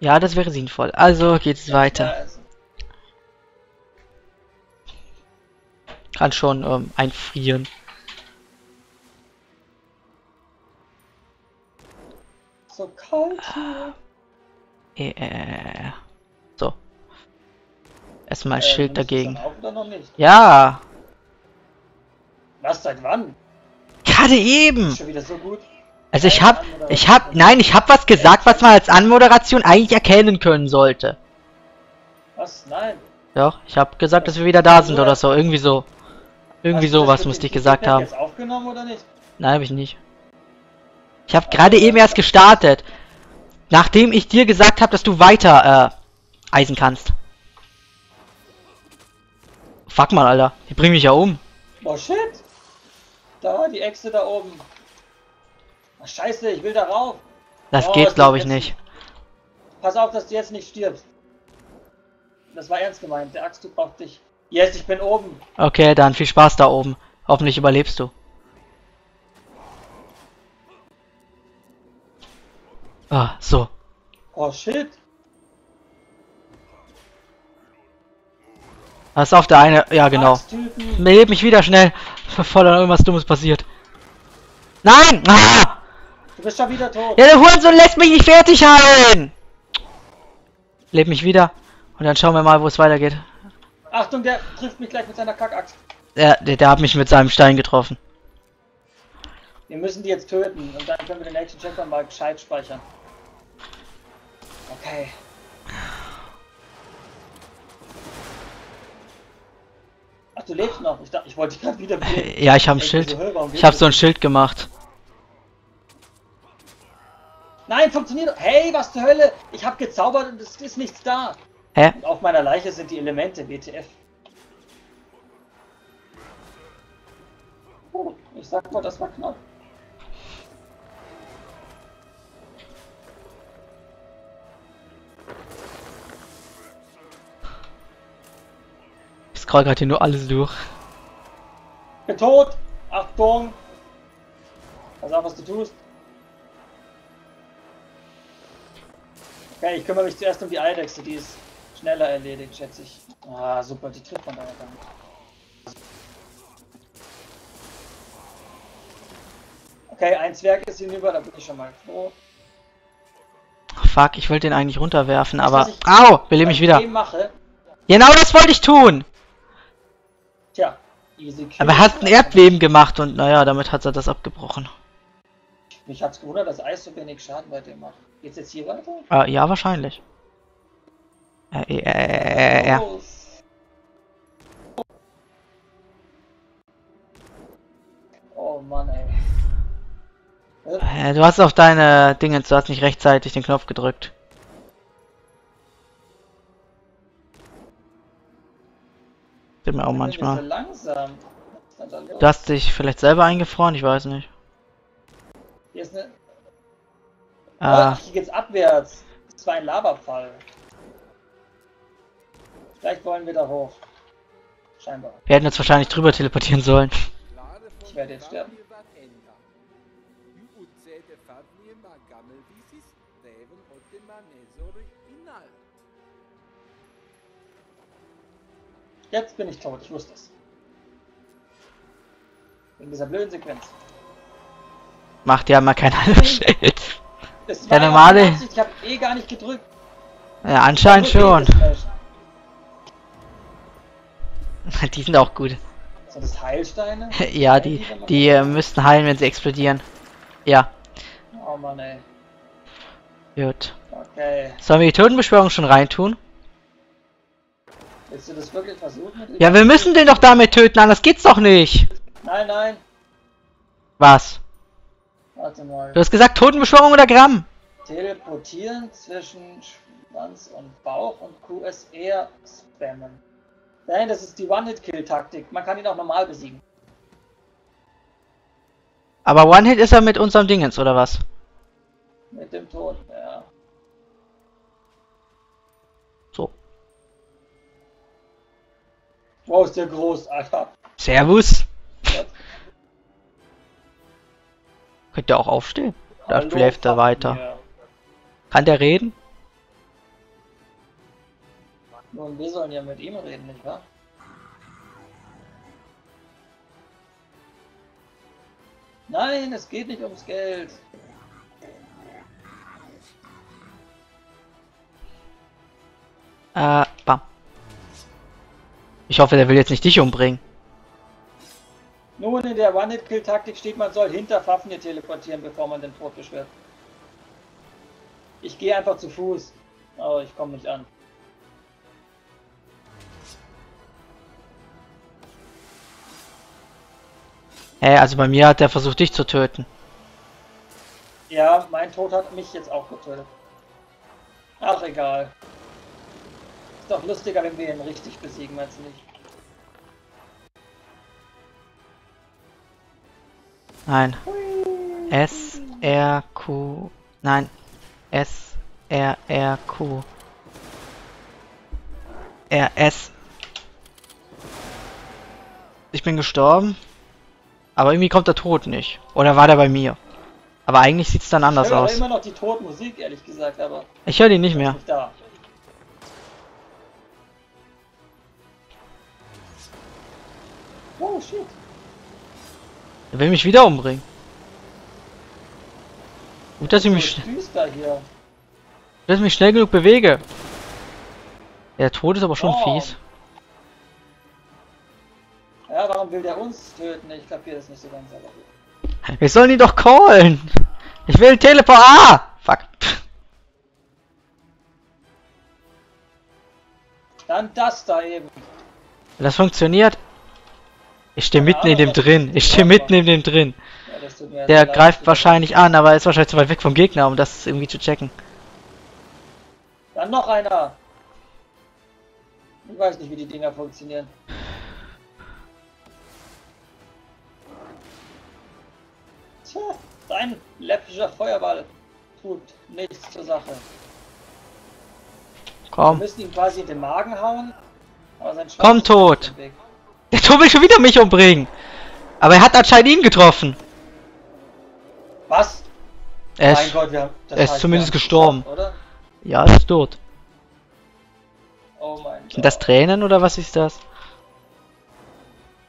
Ja, das wäre sinnvoll. Also geht's weiter. Kann schon einfrieren. So kalt hier. So. Erstmal Schild dagegen. Noch nicht. Ja. Was, seit wann? Gerade eben. Schon wieder so gut. Also ich hab was gesagt, was man als Anmoderation eigentlich erkennen können sollte. Was? Nein. Doch, ich hab gesagt, dass wir wieder da sind oder so, irgendwie so. Irgendwie sowas musste ich gesagt haben. Hast du das jetzt aufgenommen oder nicht? Nein, hab ich nicht. Ich hab gerade eben erst gestartet, nachdem ich dir gesagt habe, dass du weiter eisen kannst. Fuck mal, Alter, die bringen mich ja um. Oh shit. Da die Echse da oben. Scheiße, ich will da rauf. Das geht, glaube ich, nicht. Pass auf, dass du jetzt nicht stirbst. Das war ernst gemeint. Der Axt, du brauchst dich. Yes, ich bin oben. Okay, dann viel Spaß da oben. Hoffentlich überlebst du. Ah, so. Oh, shit. Pass auf, der eine... Ja, genau. Leb mich wieder schnell, bevor dann irgendwas Dummes passiert. Nein! Ah! Du bist schon wieder tot. Ja, der Hurensohn lässt mich nicht fertig halten! Leb mich wieder und dann schauen wir mal, wo es weitergeht. Achtung, der trifft mich gleich mit seiner Kackaxt. Der hat mich mit seinem Stein getroffen. Wir müssen die jetzt töten und dann können wir den nächsten Checker mal gescheit speichern. Okay. Ach, du lebst noch. Ich dachte, ich wollte dich gerade wieder beleben. Ja, ich habe ein Schild. Ich habe so ein Schild gemacht. Nein, funktioniert. Hey, was zur Hölle? Ich habe gezaubert und es ist nichts da. Hä? Und auf meiner Leiche sind die Elemente, WTF. Oh, ich sag mal, das war knapp. Ich scroll gerade hier nur alles durch. Ich bin tot! Achtung! Pass auf, was du tust. Okay, ich kümmere mich zuerst um die Eidechse, die ist schneller erledigt, schätze ich. Ah, super, die trifft man da ja gar nicht. Okay, ein Zwerg ist hinüber, da bin ich schon mal froh. Ach, fuck, ich wollte den eigentlich runterwerfen, aber... Au! Belebe mich wieder! Genau das wollte ich tun! Tja, easy kill. Aber er hat ein Erdbeben gemacht und naja, damit hat er das abgebrochen. Mich hat's gewundert, dass Eis so wenig Schaden bei dem macht. Geht's jetzt hier weiter? Ja, wahrscheinlich. Ja. Oh Mann, ey. Du hast auf deine Dinge, du hast nicht rechtzeitig den Knopf gedrückt. Sind mir auch manchmal. Langsam. Du hast dich vielleicht selber eingefroren, ich weiß nicht. Hier ist eine... Ah. Hier geht's abwärts. Das war ein Lavafall. Vielleicht wollen wir da hoch. Scheinbar. Wir hätten uns wahrscheinlich drüber teleportieren sollen. Ich werde jetzt sterben. Jetzt bin ich tot, ich wusste es. In dieser blöden Sequenz. Macht ja mal kein Halbschild. Der normale. Ich hab eh gar nicht gedrückt. Ja, anscheinend schon. Die sind auch gut. Sind das Heilsteine? Ja, die müssten heilen, wenn sie explodieren. Ja. Oh Mann, ey. Gut. Okay. Sollen wir die Totenbeschwörung schon reintun? Willst du das wirklich versuchen? Ja, wir müssen den doch damit töten, anders geht's doch nicht. Nein, nein. Was? Warte mal. Du hast gesagt Totenbeschwörung oder Gramm? Teleportieren zwischen Schwanz und Bauch und QSR spammen. Nein, das ist die One-Hit-Kill-Taktik. Man kann ihn auch normal besiegen. Aber One-Hit ist er mit unserem Dingens, oder was? Mit dem Tod, ja. So. Wow, ist der groß, Alter. Servus. Könnte auch aufstehen. Da schläft er weiter. Kann der reden? Nun, wir sollen ja mit ihm reden, nicht wahr? Nein, es geht nicht ums Geld. Bam. Ich hoffe, der will jetzt nicht dich umbringen. Nun, in der One-Hit-Kill-Taktik steht, man soll hinter Fafnir teleportieren, bevor man den Tod wird. Ich gehe einfach zu Fuß, aber ich komme nicht an. Hey, also bei mir hat der versucht, dich zu töten. Ja, mein Tod hat mich jetzt auch getötet. Ach, egal. Ist doch lustiger, wenn wir ihn richtig besiegen, meinst du nicht? Nein. S-R-Q... Nein. S-R-R-Q... R-S... Ich bin gestorben. Aber irgendwie kommt der Tod nicht. Oder war der bei mir? Aber eigentlich sieht es dann anders aus. Ich höre immer noch die Todmusik, ehrlich gesagt, aber... Ich höre die nicht mehr. Nicht da. Oh, shit. Er will mich wieder umbringen. Gut, dass ich mich schnell genug bewege. Der Tod ist aber schon fies. Ja, warum will der uns töten? Ich kapiere das nicht so ganz. Wir sollen ihn doch callen! Ich will Teleport! Ah! Fuck! Dann das da eben! Das funktioniert! Ich stehe mitten in dem drin! Ich stehe mitten in dem drin! Ja, der greift wahrscheinlich an, aber ist wahrscheinlich zu weit weg vom Gegner, um das irgendwie zu checken. Dann noch einer! Ich weiß nicht, wie die Dinger funktionieren. Tja, dein läppischer Feuerball tut nichts zur Sache. Komm. Wir müssen ihn quasi in den Magen hauen. Aber sein Schwanz ist tot! Der Tod will schon wieder mich umbringen! Aber er hat anscheinend ihn getroffen! Was? Er ist, Gott, er ist zumindest gestorben. Oder? Ja, er ist tot. Oh mein Gott. Sind das Tränen oder was ist das?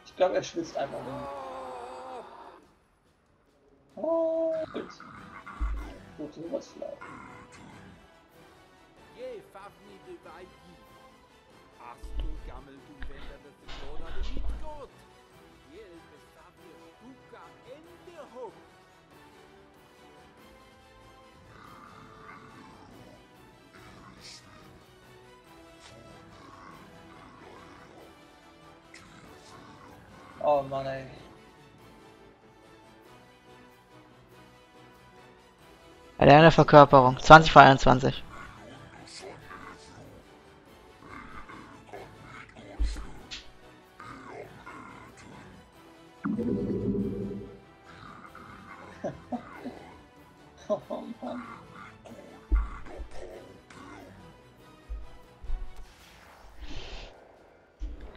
Ich glaube, er schwitzt einfach nur. Oh, gut. Fluturus Vlad. Oh Mann, ey. Alleine Verkörperung. 20 vor 21. Oh Mann.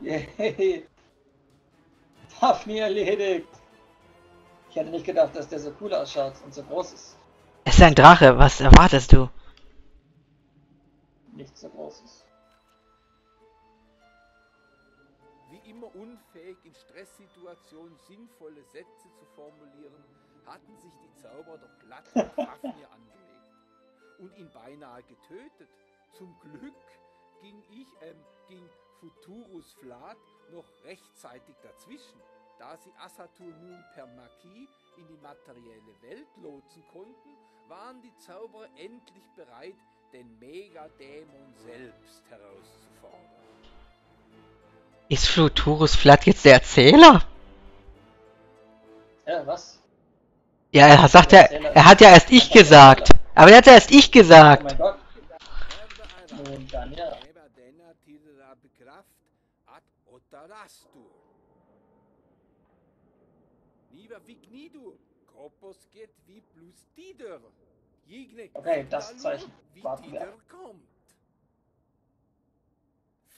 Yeah. Fafnir erledigt. Ich hätte nicht gedacht, dass der so cool ausschaut und so groß ist. Es ist ein Drache, was erwartest du? Nichts so Großes. Wie immer unfähig, in Stresssituationen sinnvolle Sätze zu formulieren, hatten sich die Zauberer doch glatt auf Fafnir angelegt und ihn beinahe getötet. Zum Glück ging Fluturus Vlad noch rechtzeitig dazwischen, da sie Assatur nun per Magie in die materielle Welt lotsen konnten, waren die Zauberer endlich bereit, den Megadämon selbst herauszufordern. Ist Fluturus Vlad jetzt der Erzähler? Ja, was? Ja, er sagt ja, er hat ja erst ich gesagt. Aber er hat ja erst ich gesagt. Oh mein Gott. Und dann ja. Okay, das Zeichen. Warten wir ab.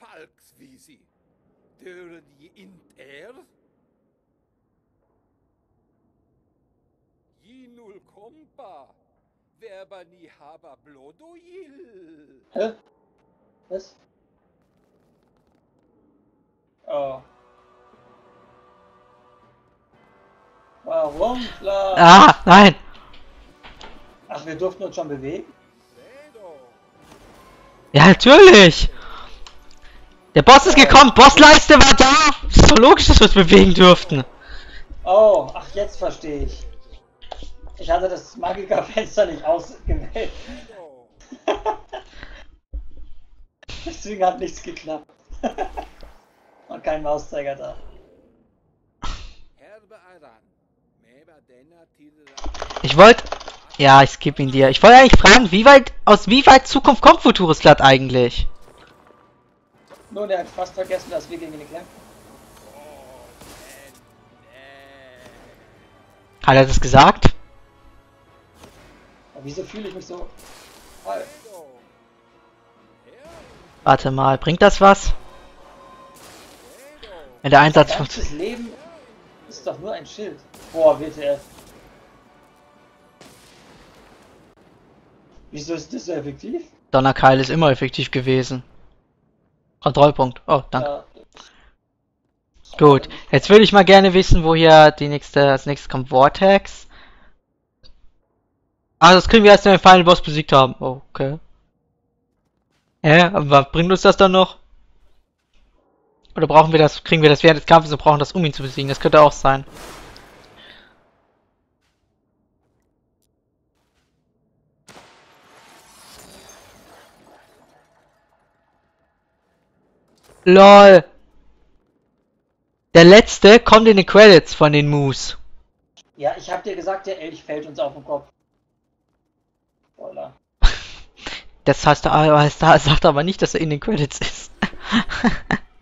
Hä? Was? Warum? Ah, nein! Ach, wir durften uns schon bewegen? Ja, natürlich! Der Boss ist gekommen, Bossleiste war da! Ist doch logisch, dass wir uns bewegen dürften. Oh, ach, jetzt verstehe ich. Ich hatte das Magicka-Fenster nicht ausgewählt. Deswegen hat nichts geklappt. Und kein Mauszeiger da. Ich wollte... Ja, ich skippe ihn dir. Ich wollte eigentlich fragen, wie weit... Aus wie weit Zukunft kommt Futurus Clat eigentlich? Nur, der hat fast vergessen, dass wir gegen ihn kämpfen. Hat er das gesagt? Aber wieso fühle ich mich so... Voll? Warte mal, bringt das was? Wenn der Einsatz funktioniert... Das Leben ist doch nur ein Schild. Boah, WTF. Wieso ist das so effektiv? Donnerkeil ist immer effektiv gewesen. Kontrollpunkt. Oh, danke. Ja. Gut, jetzt würde ich mal gerne wissen, wo hier die nächste... Als nächstes kommt Vortex. Ah, das kriegen wir erst, wenn wir den Final Boss besiegt haben. Oh, okay. Hä, aber bringt uns das dann noch? Oder brauchen wir das... Kriegen wir das während des Kampfes und brauchen das, um ihn zu besiegen? Das könnte auch sein. LOL! Der letzte kommt in den Credits von den Moose. Ja, ich hab dir gesagt, der Elch fällt uns auf den Kopf. Voila. Das heißt, er sagt aber nicht, dass er in den Credits ist.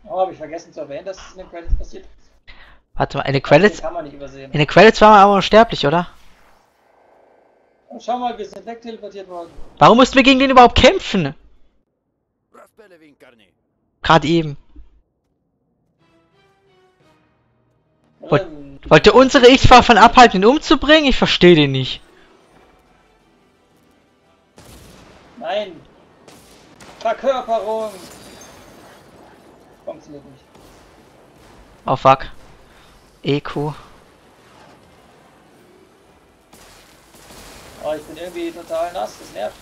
Oh, hab ich vergessen zu erwähnen, dass es in den Credits passiert ist. Warte mal, in den Credits... Kann man nicht übersehen. In den Credits waren wir aber unsterblich, oder? Und schau mal, wir sind wegteleportiert worden. Warum mussten wir gegen den überhaupt kämpfen? Gerade eben. Wollte unsere Ich davon abhalten, ihn umzubringen? Ich verstehe den nicht. Nein. Verkörperung. Funktioniert nicht. Oh fuck. EQ. Oh, ich bin irgendwie total nass. Das nervt.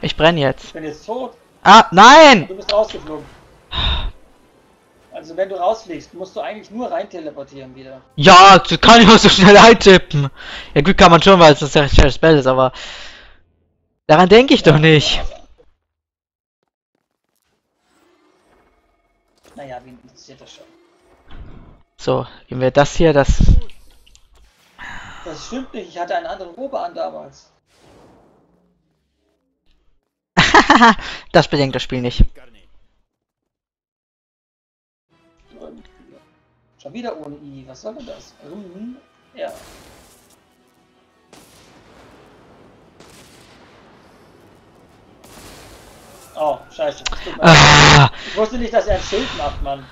Ich brenne jetzt. Ich bin jetzt tot. Ah, nein! Du bist rausgeflogen. Also wenn du rausfliegst, musst du eigentlich nur rein teleportieren wieder. Ja, das kann ich auch so schnell eintippen. Ja gut, kann man schon, weil es das ja recht schnelles Spell ist, aber... Daran denke ich ja, doch nicht. Naja, wen interessiert das schon? So, gehen wir das hier, das... Das stimmt nicht, ich hatte eine andere Robe an damals. Das bedenkt das Spiel nicht. Schon wieder ohne I. Was soll denn das? Ja. Oh, scheiße. Ich wusste nicht, dass er ein Schild macht, Mann.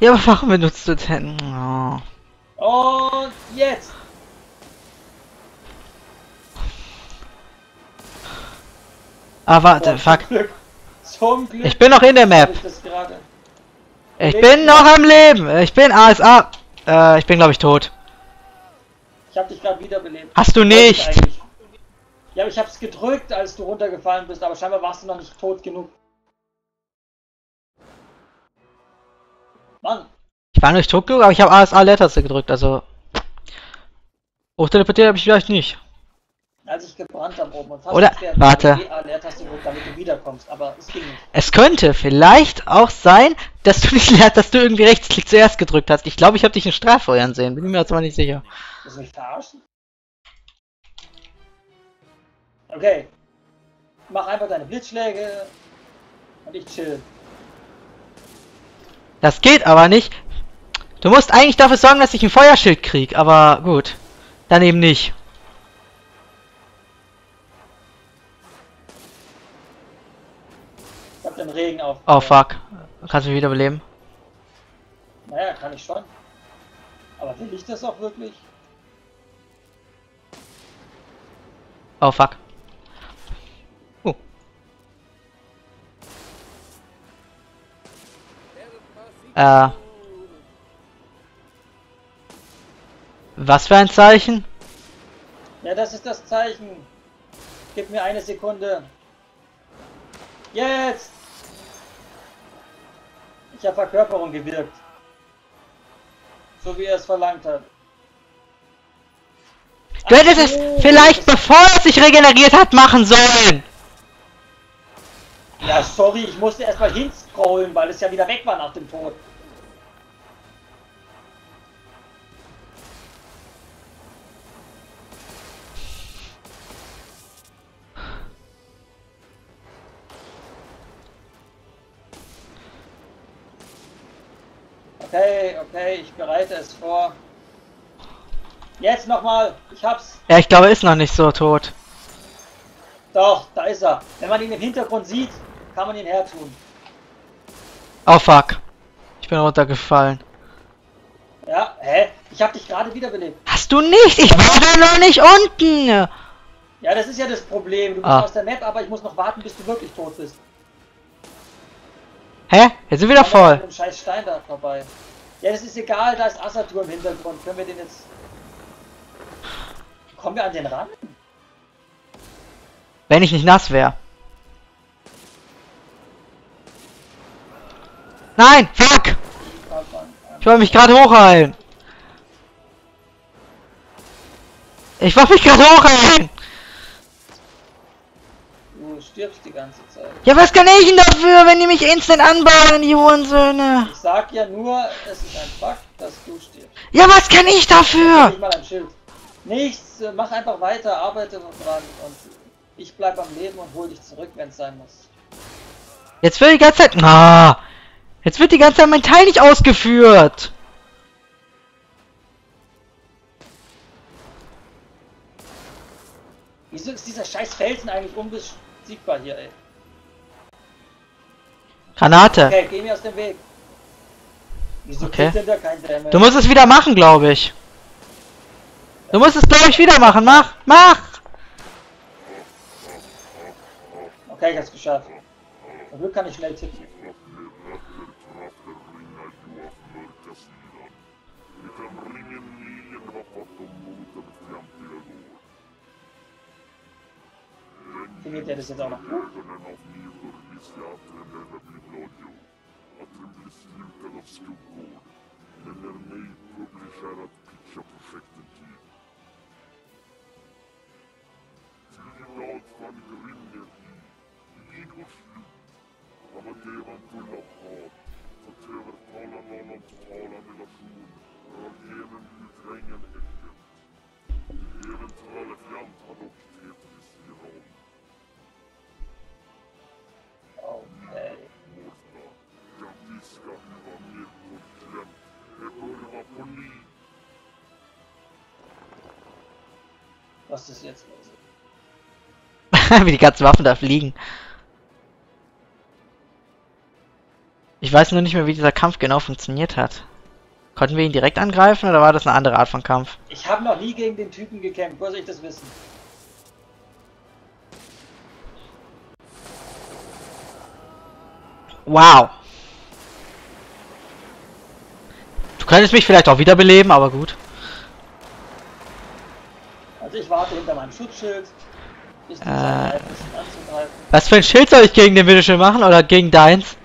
Ja, aber warum benutzt du denn? Oh. Und jetzt! Ah, warte, oh, fuck. Zum Glück. Ich bin noch in der Map. Ich bin noch am Leben. Ich bin ASA. Ich bin, glaube ich, tot. Ich hab dich gerade wiederbelebt. Hast du nicht? Ja, aber ich hab's gedrückt, als du runtergefallen bist, aber scheinbar warst du noch nicht tot genug. Mann. Ich war nicht tot genug, aber ich habe ASA-Leertaste gedrückt, also... Hochteleportiert habe ich vielleicht nicht. Als ich gebrannt habe oben und fast warte. Leertaste gedrückt, damit du wiederkommst, aber es ging nicht. Es könnte vielleicht auch sein, dass du nicht dass du irgendwie Rechtsklick zuerst gedrückt hast. Ich glaube, ich habe dich in Straffeuern sehen, bin mir jetzt mal nicht sicher. Willst du mich verarschen? Okay. Mach einfach deine Blitzschläge und ich chill. Das geht aber nicht. Du musst eigentlich dafür sorgen, dass ich ein Feuerschild krieg, aber gut. Dann eben nicht. Den Regen auf. Oh fuck. Kannst du mich wiederbeleben? Naja, kann ich schon. Aber will ich das auch wirklich? Oh fuck. Was für ein Zeichen? Ja, das ist das Zeichen. Gib mir eine Sekunde. Jetzt! Ich habe Verkörperung gewirkt. So wie er es verlangt hat. Du hättest es vielleicht, bevor es sich regeneriert hat, machen sollen! Ja, sorry, ich musste erstmal hinscrollen, weil es ja wieder weg war nach dem Tod. Okay, okay, ich bereite es vor. Jetzt nochmal, ich hab's. Ja, ich glaube, er ist noch nicht so tot. Doch, da ist er. Wenn man ihn im Hintergrund sieht, kann man ihn hertun. Oh fuck. Ich bin runtergefallen. Ja, hä? Ich hab dich gerade wiederbelebt. Hast du nicht? Ich war da noch nicht unten. Ja, das ist ja das Problem. Du bist aus der Map, aber ich muss noch warten, bis du wirklich tot bist. Hä? Jetzt sind wir wieder voll. Mit dem scheiß Stein da vorbei. Ja, das ist egal, da ist Assatur im Hintergrund. Können wir den jetzt... Kommen wir an den Rand? Wenn ich nicht nass wäre. Nein! Fuck! Ich wollte mich gerade hochheilen. Ich wollte mich gerade hochheilen! Du stirbst die ganze Zeit. Ja, was kann ich denn dafür, wenn die mich instant anbauen, die Hurensöhne? Ich sag ja nur, es ist ein Fakt, dass du stirbst. Ja, was kann ich dafür? Ich mach ein Schild. Nichts, mach einfach weiter, arbeite dran und ich bleib am Leben und hol dich zurück, wenn es sein muss. Jetzt wird die ganze Zeit... Na, jetzt wird die ganze Zeit mein Teil nicht ausgeführt. Wieso ist dieser scheiß Felsen eigentlich unbesiegbar hier, ey? Granate. Okay, geh mir aus dem Weg. Wieso okay. Kriegt denn da kein Dämmel? Du musst es wieder machen, glaube ich. Du musst es, glaube ich, wieder machen. Mach! Okay, ich hab's geschafft. Zum Glück kann ich schnell tippen. Findet ihr das jetzt auch noch? Okay. Was ist jetzt los? Wie die ganzen Waffen da fliegen. Ich weiß nur nicht mehr, wie dieser Kampf genau funktioniert hat. Konnten wir ihn direkt angreifen oder war das eine andere Art von Kampf? Ich habe noch nie gegen den Typen gekämpft, wo soll ich das wissen? Wow! Du könntest mich vielleicht auch wiederbeleben, aber gut. Also ich warte hinter meinem Schutzschild. Bis die Zeit bleibt, bis ihn anzugreifen. Was für ein Schild soll ich gegen den Windeschild machen oder gegen deins?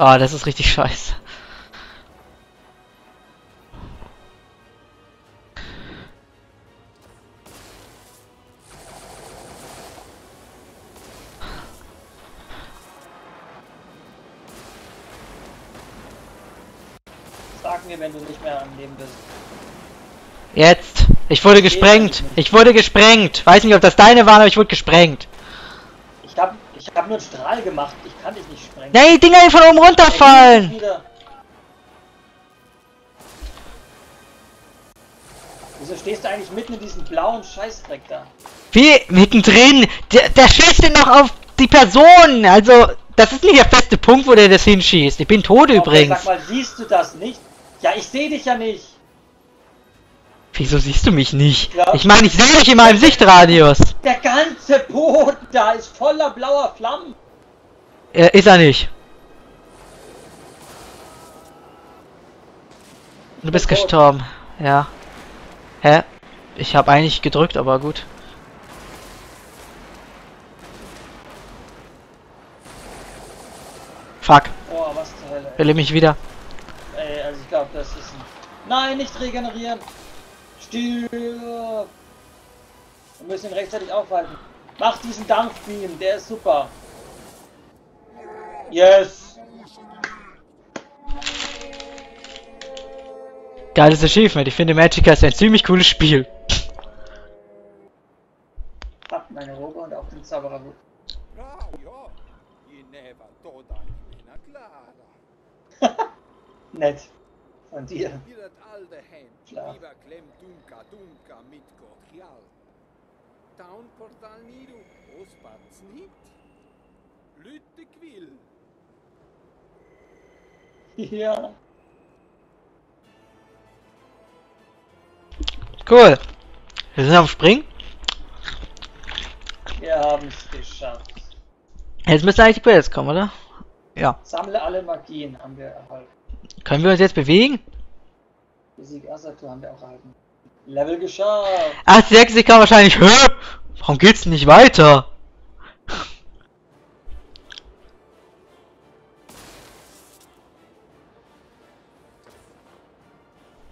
Oh, das ist richtig scheiße. Sag mir, wenn du nicht mehr am Leben bist. Jetzt! Ich wurde gesprengt! Ich wurde gesprengt! Weiß nicht, ob das deine waren, aber ich wurde gesprengt. Ich hab nur einen Strahl gemacht, ich kann dich nicht sprengen. Nee, die Dinger, die von oben runterfallen! Wieso stehst du eigentlich mitten in diesem blauen Scheißdreck da? Wie? Mittendrin? Der schießt den noch auf die Person! Also, das ist nicht der feste Punkt, wo der das hinschießt. Ich bin tot übrigens. Sag mal, siehst du das nicht? Ja, ich sehe dich ja nicht! Wieso siehst du mich nicht? Ich meine, ich sehe dich in meinem Sichtradius. Der ganze Boden da ist voller blauer Flammen. Ist er nicht. Du bist gestorben. Ja. Hä? Ich habe eigentlich gedrückt, aber gut. Fuck. Oh, was zur Hölle, ey. Will ich mich wieder. Ey, also ich glaube, das ist ein... Nein, nicht regenerieren. Stirb. Wir müssen ihn rechtzeitig aufhalten. Mach diesen Dampfbeam, der ist super. Yes. Geiles Achievement. Ich finde, Magicka ist ein ziemlich cooles Spiel. Fuck, meine Robe und auch den Zauberer. Nett. Von dir. Klar. Ja. Cool. Wir sind am Springen. Wir haben es geschafft. Jetzt müsste eigentlich die Quest kommen, oder? Ja. Sammle alle Magien haben wir erhalten. Können wir uns jetzt bewegen? Besieg Assatur haben wir auch erhalten. Level geschafft! Ach, die Hexe kann wahrscheinlich. Hä? Warum geht's nicht weiter?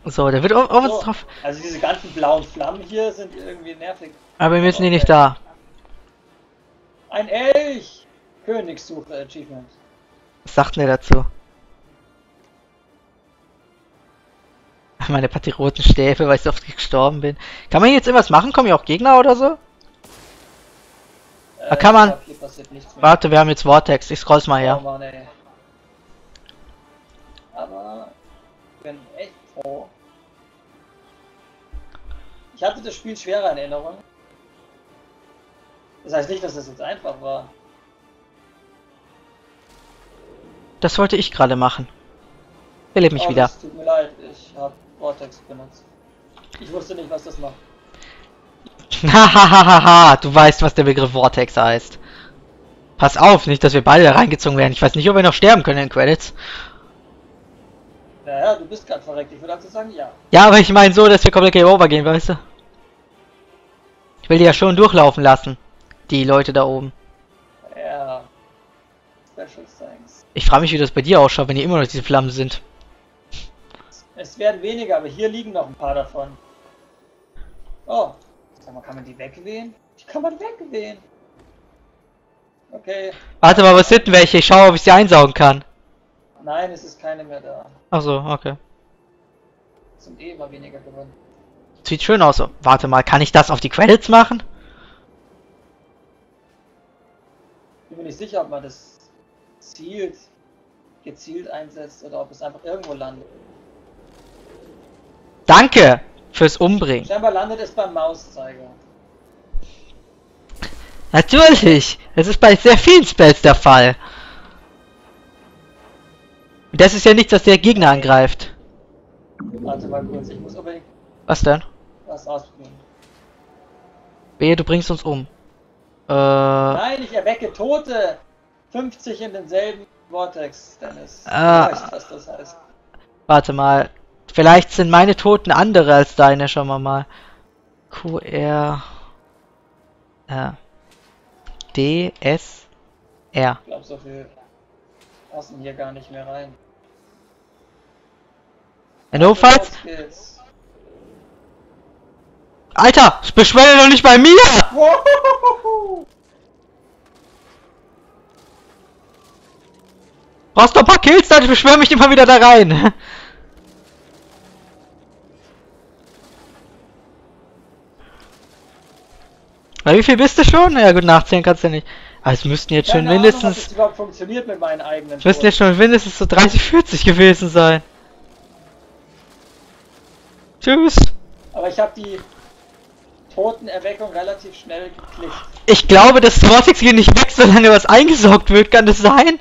So, der wird auf uns drauf. Also diese ganzen blauen Flammen hier sind irgendwie nervig. Aber wir müssen die nicht da. Ein Elch! Königssuche Achievement. Was sagt denn der dazu? Meine Partie roten Stäbe, weil ich so oft gestorben bin. Kann man jetzt irgendwas machen? Kommen ja auch Gegner oder so? Da kann man... Warte, wir haben jetzt Vortex. Ich scroll's mal her. Oh Mann, ey. Aber... Ich bin echt froh. Ich hatte das Spiel schwerer in Erinnerung. Das heißt nicht, dass das jetzt einfach war. Das wollte ich gerade machen. Beleb mich wieder. Es tut mir leid, ich hab Vortex benutzt. Ich wusste nicht, was das macht. Hahaha, du weißt, was der Begriff Vortex heißt. Pass auf, nicht, dass wir beide da reingezogen werden. Ich weiß nicht, ob wir noch sterben können in Credits. Naja, du bist gerade verreckt. Ich würde dazu sagen, ja. Ja, aber ich meine so, dass wir komplett Game Over gehen, weißt du? Ich will die ja schon durchlaufen lassen. Die Leute da oben. Ja. Special thanks. Ich frage mich, wie das bei dir ausschaut, wenn hier immer noch diese Flammen sind. Es werden weniger, aber hier liegen noch ein paar davon. Oh, sag mal, kann man die wegwehen? Die kann man wegwehen. Okay. Warte mal, was sind welche? Ich schaue, ob ich sie einsaugen kann. Nein, es ist keine mehr da. Ach so, okay. Es sind eh immer weniger geworden. Sieht schön aus. Warte mal, kann ich das auf die Credits machen? Ich bin mir nicht sicher, ob man das gezielt einsetzt oder ob es einfach irgendwo landet. Danke fürs Umbringen. Scheinbar landet es beim Mauszeiger. Natürlich! Das ist bei sehr vielen Spells der Fall. Das ist ja nichts, dass der Gegner angreift. Warte mal kurz, ich muss unbedingt... Was denn? Was ausprobieren. Wehe, du bringst uns um. Nein, ich erwecke Tote! 50 in denselben Vortex, Dennis. Weißt, was das heißt. Warte mal. Vielleicht sind meine Toten andere als deine, schauen wir mal. QR. D, S, R. Ich glaube, so viel passen hier gar nicht mehr rein. Notfalls. Alter, beschwere doch nicht bei mir! Brauchst du ein paar Kills, dann beschwöre mich immer wieder da rein. Wie viel bist du schon? Ja gut, nachzählen kannst du nicht. Aber es müssten jetzt schon mindestens... Keine Ahnung, ob das überhaupt funktioniert mit meinen eigenen. Es müssten jetzt schon mindestens so 30, 40 gewesen sein. Tschüss. Aber ich habe die Totenerweckung relativ schnell geklickt. Ich glaube, das Vortex geht nicht weg, solange was eingesaugt wird. Kann das sein?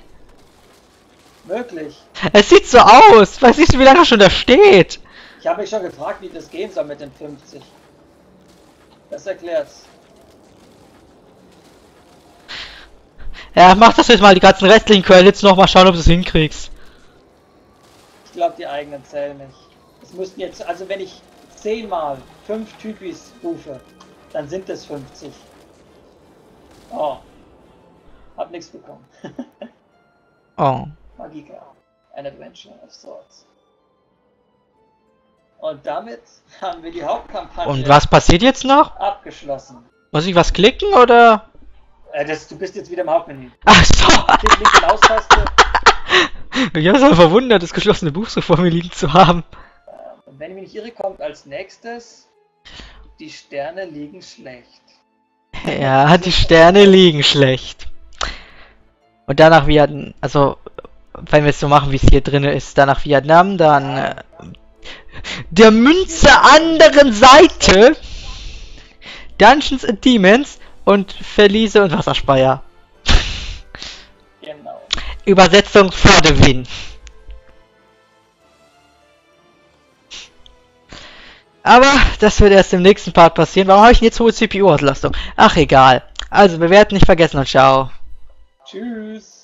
Möglich. Es sieht so aus. Weiß nicht, wie lange schon da steht. Ich habe mich schon gefragt, wie das gehen soll mit den 50. Das erklärt's. Ja, mach das jetzt mal, die ganzen restlichen Credits noch mal schauen, ob du es hinkriegst. Ich glaube, die eigenen zählen nicht. Es müssten jetzt, also wenn ich 10 mal 5 Typis rufe, dann sind es 50. Oh. Hab nichts bekommen. Oh. Magicka. An Adventure of Sorts. Und damit haben wir die Hauptkampagne. Und was passiert jetzt noch? Abgeschlossen. Muss ich was klicken oder? Du bist jetzt wieder im Hauptmenü. Ach so. Klick linke Maustaste. Ich habe es aber verwundert, das geschlossene Buch so vor mir liegen zu haben. Und wenn ich mich nicht irre, kommt als nächstes: Die Sterne liegen schlecht. Ja, die Sterne liegen schlecht. Und danach Vietnam, also wenn wir es so machen, wie es hier drin ist, danach Vietnam, dann der Münze anderen Seite, Dungeons and Demons und Verliese und Wasserspeier. Genau. Übersetzung vor der Wien. Aber das wird erst im nächsten Part passieren. Warum habe ich denn jetzt hohe CPU-Auslastung? Ach egal. Also bewerten nicht vergessen und ciao. Tschüss.